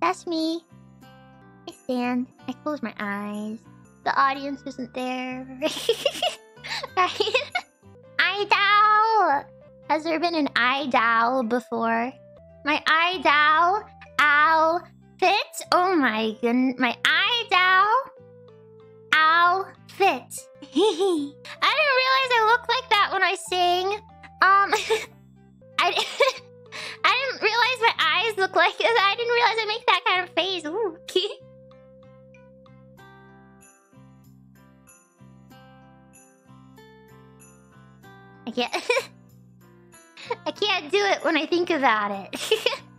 That's me. I stand. I close my eyes. The audience isn't there. Right? Idol! Has there been an idol before? My idol outfit. Oh my goodness. My idol outfit. I didn't realize I looked like that when I sang. I didn't realize my eyes look like this. I didn't realize I make that kind of face. Ooh, cute. I can't do it when I think about it.